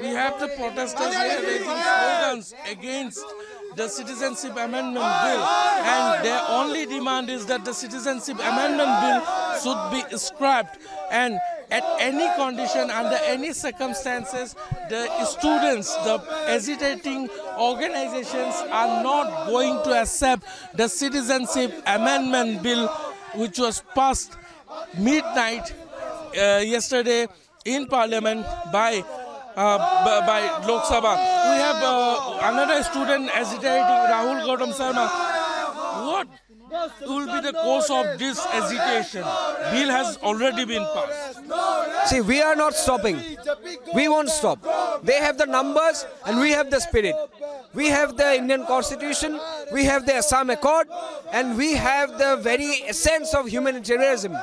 We have the protesters here raising slogans against the Citizenship Amendment Bill, and their only demand is that the Citizenship Amendment Bill should be scrapped, and at any condition, under any circumstances, the students, the hesitating organizations are not going to accept the Citizenship Amendment Bill, which was passed midnight yesterday in Parliament by Lok Sabha. We have another student agitating, Rahul Gautam Sarma. What will be the cause of this agitation? Bill has already been passed. See, we are not stopping. We won't stop. They have the numbers and we have the spirit. We have the Indian Constitution, we have the Assam Accord, and we have the very essence of humanitarianism.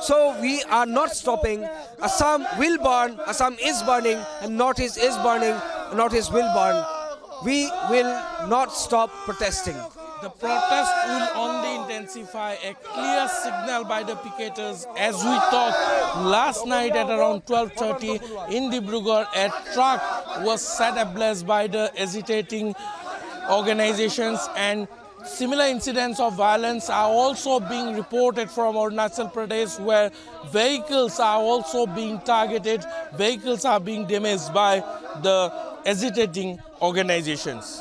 So we are not stopping. Assam will burn, Assam is burning, and Northeast is burning, and Northeast will burn. We will not stop protesting. The protest will only intensify. A clear signal by the picketers, as we talked last night at around 12:30 in Dibrugarh, a truck was set ablaze by the hesitating organizations, and similar incidents of violence are also being reported from Arunachal Pradesh, where vehicles are also being targeted, vehicles are being damaged by the hesitating organizations.